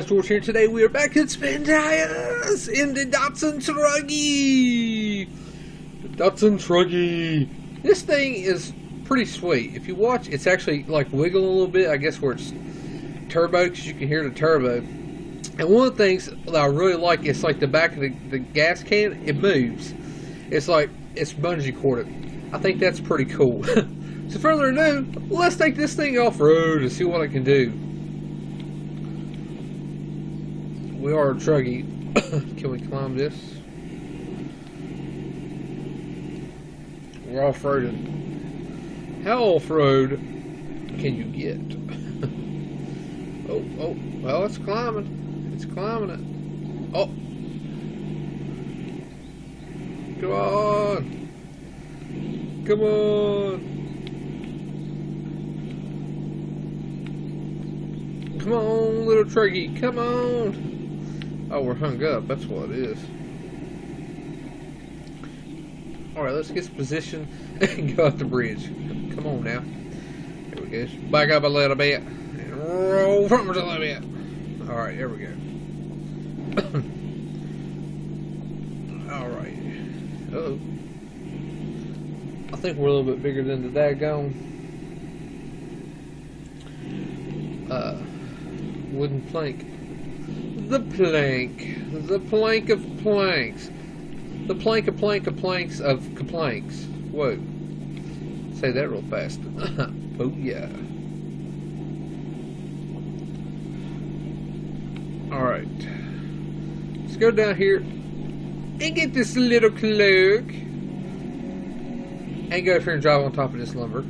Tires Tours here. Today we are back at Spin Tires in the Datsun Truggy. The Datsun Truggy. This thing is pretty sweet. If you watch, it's actually like wiggling a little bit, I guess, where it's turbo, because you can hear the turbo. And one of the things that I really like is like the back of the gas can, it moves. It's like it's bungee corded. I think that's pretty cool. So further ado, let's take this thing off-road and see what it can do. We are a Truggy. Can we climb this? We're off-roading. How off-road can you get? oh, well, it's climbing. It's climbing it. Oh. Come on. Come on. Come on, little Truggy, come on. Oh, we're hung up, that's what it is. Alright, let's get some position and go out the bridge. Come on now. There we go. Just back up a little bit. And roll frontwards a little bit. Alright, there we go. Alright. Uh-oh. I think we're a little bit bigger than the daggone. Wooden plank. The plank. The plank of planks. The plank of plank of planks of planks. Whoa. Say that real fast. Oh yeah. Alright. Let's go down here and get this little cloak. And go up here and drive on top of this lumber.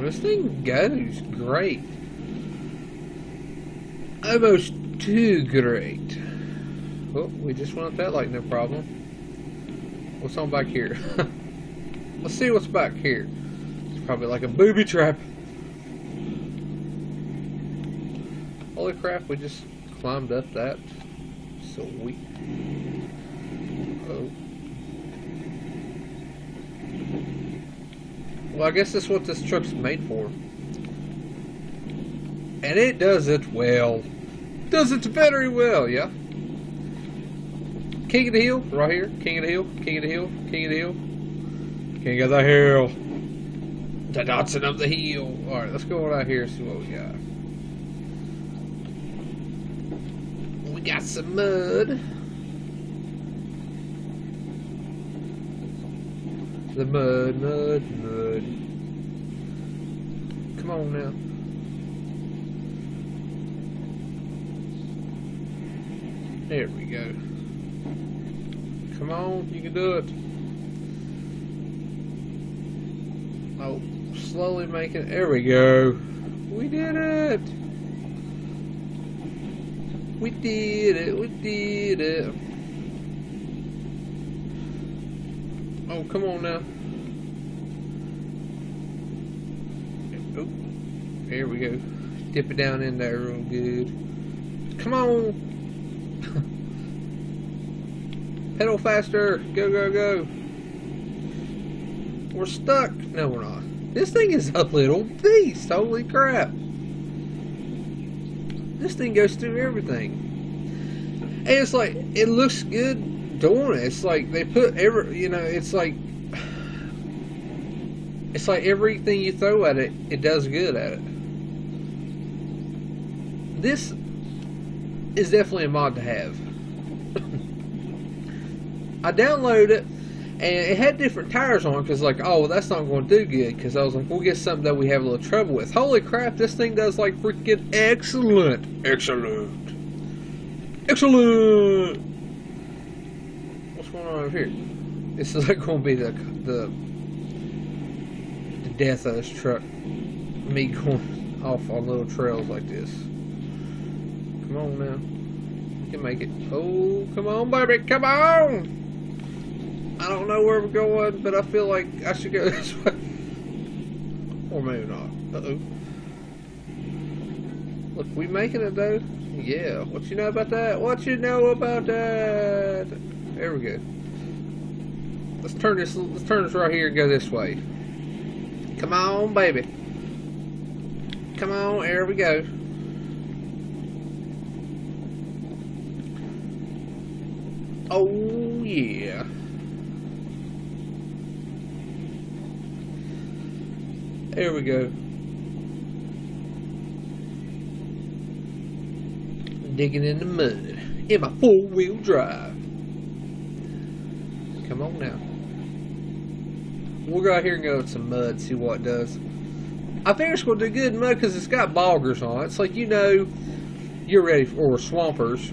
This thing goes great. Almost too great. Oh, we just went up that like no problem. What's on back here? Let's see what's back here. It's probably like a booby trap. Holy crap, we just climbed up that. Sweet. Oh. Well, I guess that's what this truck's made for. And it does it well. Does it very well, yeah. King of the hill, right here. King of the hill, king of the hill, king of the hill. King of the hill. The Datsun up the hill. Alright, let's go on out here and see what we got. We got some mud. The mud. Come on now. There we go. Come on, you can do it. Oh, slowly make it. There we go. We did it. We did it. We did it. Oh, come on now. Oh, there we go. Dip it down in there real good. Come on. Pedal faster. Go, go, go. We're stuck. No, we're not. This thing is a little beast. Holy crap. This thing goes through everything. And it's like, it looks good. Doing it. It's like they put every, you know, it's like everything you throw at it, it does good at it. This is definitely a mod to have. I downloaded it and it had different tires on because like, oh well, that's not going to do good, because I was like, we'll get something that we have a little trouble with. Holy crap, this thing does like freaking excellent. Excellent. What's going on over here? This is like going to be the death of this truck. Me going off on little trails like this. Come on now. You can make it. Oh, come on, baby. Come on! I don't know where we're going, but I feel like I should go this way. Or maybe not. Uh-oh. Look, we making it though. Yeah. What you know about that? What you know about that? There we go. Let's turn this right here and go this way. Come on, baby. Come on, there we go. Oh yeah. There we go. Digging in the mud in my four-wheel drive. Come on now. We'll go out here and go with some mud, see what it does. I think it's going to do good in mud because it's got boggers on it. It's like, you know, you're ready for, or swampers.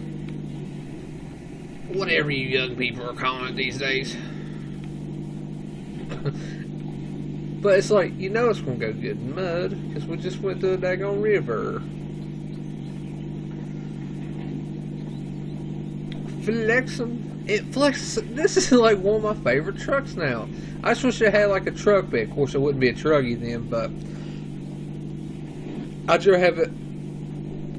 Whatever you young people are calling it these days. But it's like, you know it's going to go good in mud because we just went through a daggone river. Flexing. It flexes. This is like one of my favorite trucks now. I just wish it had like a truck, but of course it wouldn't be a Truggy then, but I'd rather have it.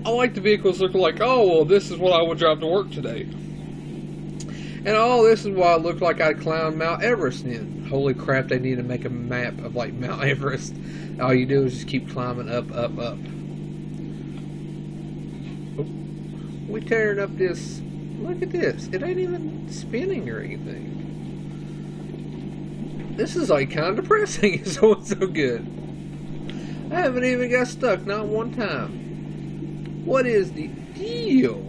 I like the vehicles look like, oh, well, this is what I would drive to work today. And oh, this is why it looked like I'd climb Mount Everest then. Holy crap, they need to make a map of like Mount Everest. All you do is just keep climbing up, up, up. Oh, we tearing up this. Look at this. It ain't even spinning or anything. This is like kind of depressing. It's so good. I haven't even got stuck, not one time. What is the deal?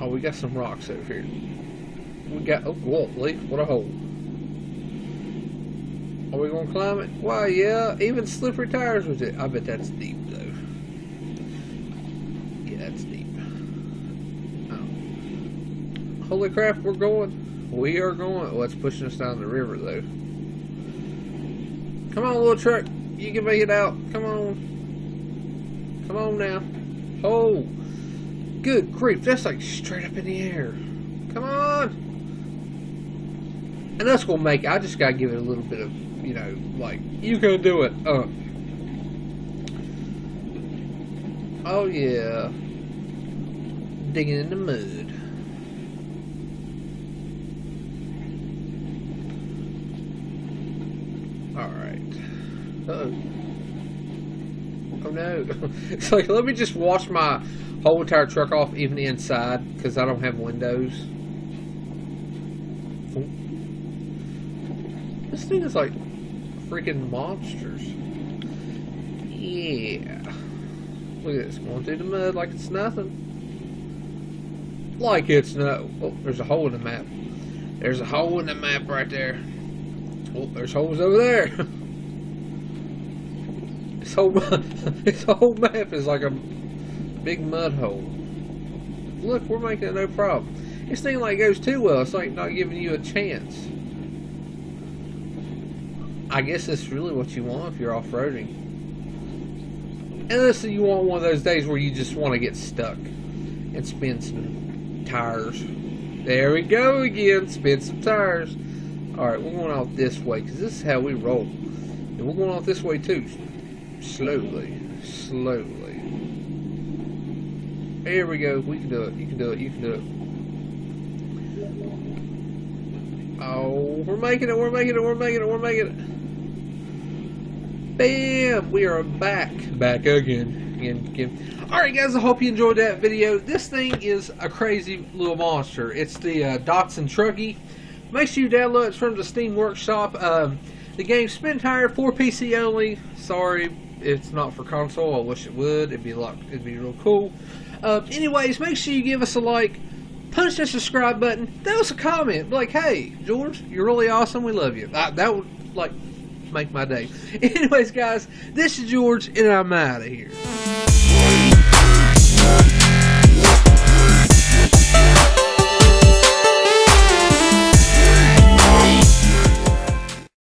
Oh, we got some rocks over here. We got, oh, whoa, leaf, what a hole. Are we gonna climb it? Why, yeah, even slippery tires with it. I bet that's deep. Holy crap, we're going. We are going. Well, it's pushing us down the river, though. Come on, little truck. You can make it out. Come on. Come on now. Oh. Good grief. That's like straight up in the air. Come on. And that's going to make it. I just got to give it a little bit of, you know, like, you can do it. Oh, yeah. Digging in the mud. Uh-oh. Oh no. It's like, let me just wash my whole entire truck off, even the inside, because I don't have windows. Oh. This thing is like freaking monsters. Yeah. Look at this. Going through the mud like it's nothing. Like it's no. Oh, there's a hole in the map. There's a hole in the map right there. Oh, there's holes over there. This whole map is like a big mud hole. Look, we're making it no problem. This thing like goes too well. It's like not giving you a chance. I guess that's really what you want if you're off-roading. Unless you want one of those days where you just want to get stuck and spin some tires. There we go again. Spin some tires. Alright, we're going out this way because this is how we roll. And we're going out this way too. Slowly, slowly. Here we go. We can do it. You can do it. You can do it. Oh, we're making it. We're making it. We're making it. We're making it. Bam! We are back. Back again. Again. Again. All right, guys. I hope you enjoyed that video. This thing is a crazy little monster. It's the Datsun Truggy. Make sure you download it from the Steam Workshop. The game Spin Tire for PC only. Sorry, it's not for console. I wish it would. It'd be like, it'd be real cool. Anyways, make sure you give us a like, punch that subscribe button, throw us a comment like, "Hey, George, you're really awesome. We love you." That would like make my day. Anyways, guys, this is George, and I'm out of here.